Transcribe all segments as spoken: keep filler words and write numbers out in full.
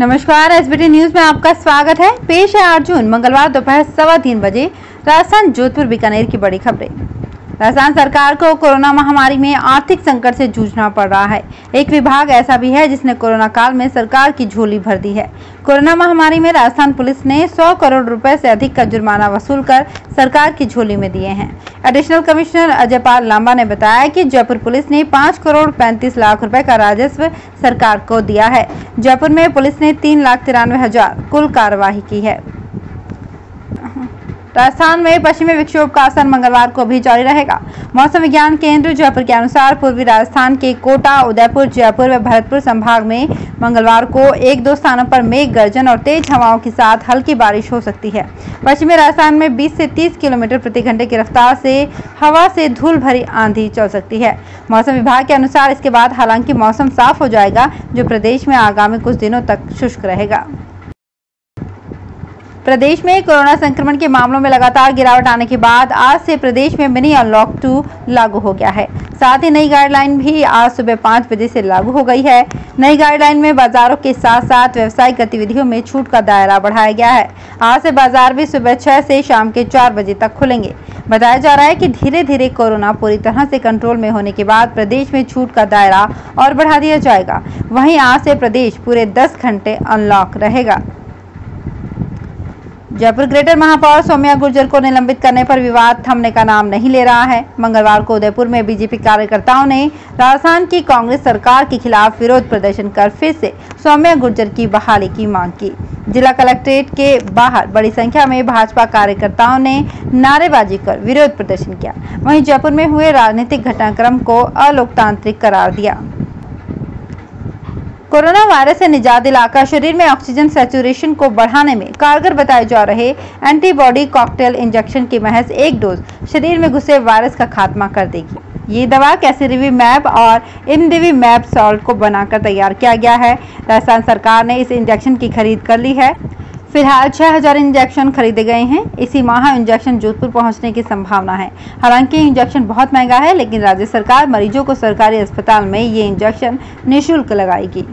नमस्कार, SBT news में आपका स्वागत है। पेश है आठ जून मंगलवार दोपहर सवा तीन बजे राजस्थान जोधपुर बीकानेर की बड़ी खबरें। राजस्थान सरकार को कोरोना महामारी में आर्थिक संकट से जूझना पड़ रहा है। एक विभाग ऐसा भी है जिसने कोरोना काल में सरकार की झोली भर दी है। कोरोना महामारी में राजस्थान पुलिस ने सौ करोड़ रुपए से अधिक का जुर्माना वसूल कर सरकार की झोली में दिए हैं। एडिशनल कमिश्नर अजय पाल लाम्बा ने बताया कि जयपुर पुलिस ने पाँच करोड़ पैंतीस लाख रुपए का राजस्व सरकार को दिया है। जयपुर में पुलिस ने तीन लाख तिरानवे हजार कुल कार्यवाही की है। राजस्थान में पश्चिमी विक्षोभ का असर मंगलवार को भी जारी रहेगा। मौसम विज्ञान केंद्र जयपुर के अनुसार पूर्वी राजस्थान के कोटा, उदयपुर, जयपुर व भरतपुर संभाग में मंगलवार को एक दो स्थानों पर मेघ गर्जन और तेज हवाओं के साथ हल्की बारिश हो सकती है। पश्चिमी राजस्थान में बीस से तीस किलोमीटर प्रति घंटे की रफ्तार से हवा से धूल भरी आंधी चल सकती है। मौसम विभाग के अनुसार इसके बाद हालांकि मौसम साफ हो जाएगा, जो प्रदेश में आगामी कुछ दिनों तक शुष्क रहेगा। प्रदेश में कोरोना संक्रमण के मामलों में लगातार गिरावट आने के बाद आज से प्रदेश में मिनी अनलॉक टू लागू हो गया है। साथ ही नई गाइडलाइन भी आज सुबह पाँच बजे से लागू हो गई है। नई गाइडलाइन में बाजारों के साथ साथ व्यावसायिक गतिविधियों में छूट का दायरा बढ़ाया गया है। आज से बाजार भी सुबह छह से शाम के चार बजे तक खुलेंगे। बताया जा रहा है कि धीरे धीरे कोरोना पूरी तरह से कंट्रोल में होने के बाद प्रदेश में छूट का दायरा और बढ़ा दिया जाएगा। वहीं आज से प्रदेश पूरे दस घंटे अनलॉक रहेगा। जयपुर ग्रेटर महापौर सौम्या गुर्जर को निलंबित करने पर विवाद थमने का नाम नहीं ले रहा है। मंगलवार को उदयपुर में बीजेपी कार्यकर्ताओं ने राजस्थान की कांग्रेस सरकार के खिलाफ विरोध प्रदर्शन कर फिर से सौम्या गुर्जर की बहाली की मांग की। जिला कलेक्ट्रेट के बाहर बड़ी संख्या में भाजपा कार्यकर्ताओं ने नारेबाजी कर विरोध प्रदर्शन किया। वहीं जयपुर में हुए राजनीतिक घटनाक्रम को अलोकतांत्रिक करार दिया। कोरोना वायरस से निजात दिलाकर शरीर में ऑक्सीजन सैचुरेशन को बढ़ाने में कारगर बताए जा रहे एंटीबॉडी कॉकटेल इंजेक्शन की महज एक डोज शरीर में घुसे वायरस का खात्मा कर देगी। ये दवा कैसे रेवी मैप और इंडेवी मैप सॉल्ट को बनाकर तैयार किया गया है। राजस्थान सरकार ने इस इंजेक्शन की खरीद कर ली है। फिलहाल छह हजार इंजेक्शन खरीदे गए हैं। इसी माह इंजेक्शन जोधपुर पहुंचने की संभावना है। हालांकि इंजेक्शन बहुत महंगा है, लेकिन राज्य सरकार मरीजों को सरकारी अस्पताल में ये इंजेक्शन निःशुल्क लगाएगी।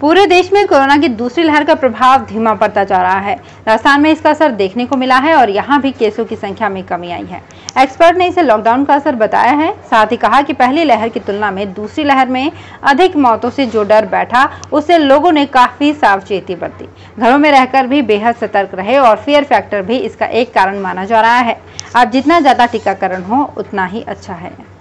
पूरे देश में कोरोना की दूसरी लहर का प्रभाव धीमा पड़ता जा रहा है। राजस्थान में इसका असर देखने को मिला है और यहाँ भी केसों की संख्या में कमी आई है। एक्सपर्ट ने इसे लॉकडाउन का असर बताया है। साथ ही कहा कि पहली लहर की तुलना में दूसरी लहर में अधिक मौतों से जो डर बैठा, उससे लोगों ने काफ़ी सावचेती बरती, घरों में रहकर भी बेहद सतर्क रहे और फियर फैक्टर भी इसका एक कारण माना जा रहा है। अब जितना ज़्यादा टीकाकरण हो उतना ही अच्छा है।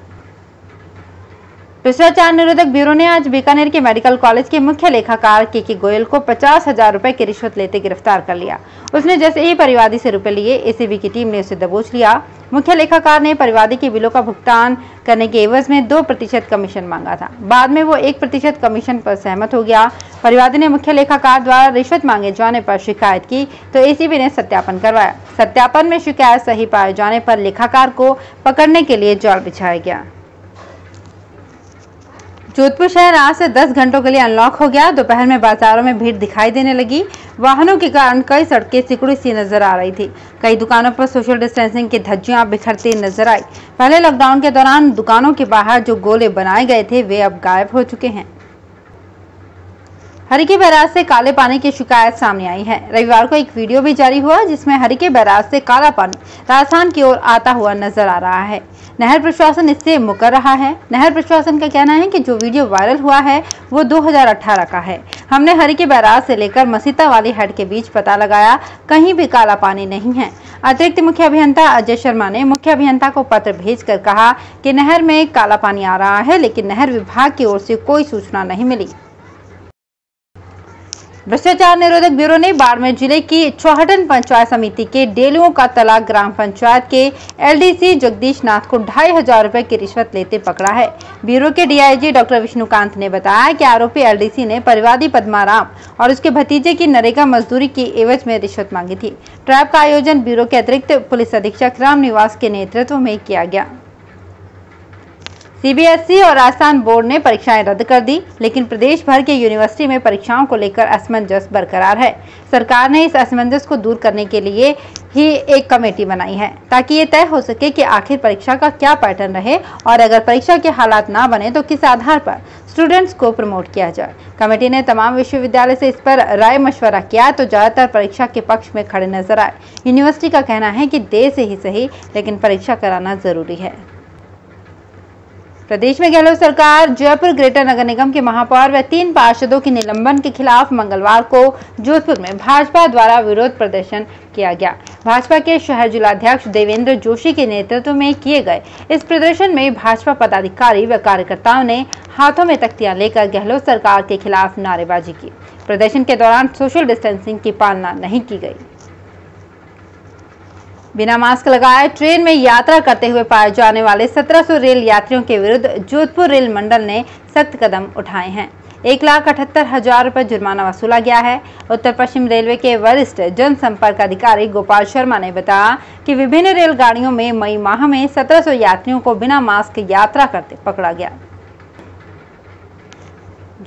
भ्रष्टाचार निरोधक ब्यूरो ने आज बीकानेर के मेडिकल कॉलेज के मुख्य लेखाकार के के गोयल को पचास हजार रुपए की रिश्वत लेते गिरफ्तार कर लिया। उसने जैसे ही परिवादी से रुपए लिए, एसीबी की टीम ने उसे दबोच लिया। मुख्य लेखाकार ने परिवादी के बिलों का भुगतान करने के एवज में दो प्रतिशत कमीशन मांगा था। बाद में वो एक प्रतिशत कमीशन पर सहमत हो गया। परिवादी ने मुख्य लेखाकार द्वारा रिश्वत मांगे जाने पर शिकायत की तो एसीबी ने सत्यापन करवाया। सत्यापन में शिकायत सही पाए जाने पर लेखाकार को पकड़ने के लिए जाल बिछाया गया। जोधपुर शहर आज से दस घंटों के लिए अनलॉक हो गया। दोपहर में बाजारों में भीड़ दिखाई देने लगी। वाहनों के कारण कई सड़कें सिकुड़ी सी नजर आ रही थी। कई दुकानों पर सोशल डिस्टेंसिंग की धज्जियां बिखरती नजर आई। पहले लॉकडाउन के दौरान दुकानों के बाहर जो गोले बनाए गए थे वे अब गायब हो चुके हैं। हरिके बैराज से काले पानी की शिकायत सामने आई है। रविवार को एक वीडियो भी जारी हुआ जिसमें हरिके बैराज से काला पानी राजस्थान की ओर आता हुआ नजर आ रहा है। नहर प्रशासन इससे मुकर रहा है। नहर प्रशासन का कहना है कि जो वीडियो वायरल हुआ है वो दो हजार अठारह का है। हमने हरिके बैराज से लेकर मसीता वाली हेड के बीच पता लगाया, कहीं भी काला पानी नहीं है। अतिरिक्त मुख्य अभियंता अजय शर्मा ने मुख्य अभियंता को पत्र भेजकर कहा कि नहर में काला पानी आ रहा है, लेकिन नहर विभाग की ओर से कोई सूचना नहीं मिली। भ्रष्टाचार निरोधक ब्यूरो ने बाड़मेर जिले की चौहटन पंचायत समिति के डेलुओं का तला ग्राम पंचायत के एलडीसी जगदीश नाथ को ढाई हजार रुपए की रिश्वत लेते पकड़ा है। ब्यूरो के डीआईजी डॉक्टर विष्णुकांत ने बताया कि आरोपी एलडीसी ने परिवादी पद्माराम और उसके भतीजे की नरेगा मजदूरी की एवज में रिश्वत मांगी थी। ट्रैप का आयोजन ब्यूरो के अतिरिक्त पुलिस अधीक्षक राम निवास के नेतृत्व में किया गया। सीबीएसई और राजस्थान बोर्ड ने परीक्षाएं रद्द कर दी, लेकिन प्रदेश भर के यूनिवर्सिटी में परीक्षाओं को लेकर असमंजस बरकरार है। सरकार ने इस असमंजस को दूर करने के लिए ही एक कमेटी बनाई है ताकि ये तय हो सके कि आखिर परीक्षा का क्या पैटर्न रहे और अगर परीक्षा के हालात ना बने तो किस आधार पर स्टूडेंट्स को प्रमोट किया जाए। कमेटी ने तमाम विश्वविद्यालय से इस पर राय मशवरा किया तो ज़्यादातर परीक्षा के पक्ष में खड़े नजर आए। यूनिवर्सिटी का कहना है कि देर से ही सही लेकिन परीक्षा कराना जरूरी है। प्रदेश में गहलोत सरकार जयपुर ग्रेटर नगर निगम के महापौर व तीन पार्षदों के निलंबन के खिलाफ मंगलवार को जोधपुर में भाजपा द्वारा विरोध प्रदर्शन किया गया। भाजपा के शहर जिलाध्यक्ष देवेंद्र जोशी के नेतृत्व में किए गए इस प्रदर्शन में भाजपा पदाधिकारी व कार्यकर्ताओं ने हाथों में तख्तियां लेकर गहलोत सरकार के खिलाफ नारेबाजी की। प्रदर्शन के दौरान सोशल डिस्टेंसिंग की पालना नहीं की गई। बिना मास्क लगाए ट्रेन में यात्रा करते हुए पाए जाने वाले सत्रह सौ रेल यात्रियों के विरुद्ध जोधपुर रेल मंडल ने सख्त कदम उठाए हैं। एक लाख अठहत्तर हजार रुपये जुर्माना वसूला गया है। उत्तर पश्चिम रेलवे के वरिष्ठ जनसंपर्क अधिकारी गोपाल शर्मा ने बताया कि विभिन्न रेलगाड़ियों में मई माह में सत्रह सौ यात्रियों को बिना मास्क यात्रा करते पकड़ा गया।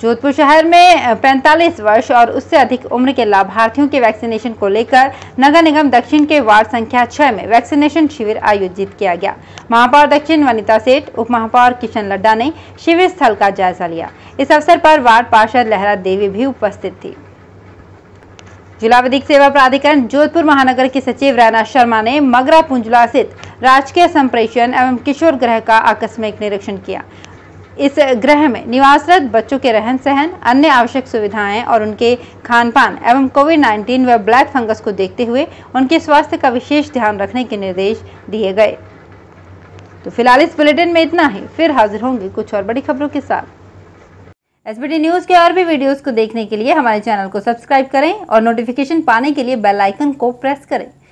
जोधपुर शहर में पैंतालीस वर्ष और उससे अधिक उम्र के लाभार्थियों के वैक्सीनेशन को लेकर नगर निगम दक्षिण के वार्ड संख्या छह में वैक्सीनेशन शिविर आयोजित किया गया। महापौर दक्षिण वनिता सेठ, उप महापौर किशन लड्डा ने शिविर स्थल का जायजा लिया। इस अवसर पर वार्ड पार्षद लहरा देवी भी उपस्थित थी। जिला विधिक सेवा प्राधिकरण जोधपुर महानगर की सचिव रैना शर्मा ने मगरा पुंजला स्थित राजकीय संप्रेषण एवं किशोर गृह का आकस्मिक निरीक्षण किया। इस गृह में निवासरत बच्चों के रहन सहन, अन्य आवश्यक सुविधाएं और उनके खान पान एवं कोविड नाइन्टीन व ब्लैक फंगस को देखते हुए उनके स्वास्थ्य का विशेष ध्यान रखने के निर्देश दिए गए। तो फिलहाल इस बुलेटिन में इतना ही, फिर हाजिर होंगे कुछ और बड़ी खबरों के साथ। एसबीटी न्यूज के और भी वीडियोस को देखने के लिए हमारे चैनल को सब्सक्राइब करें और नोटिफिकेशन पाने के लिए बेल आइकन को प्रेस करें।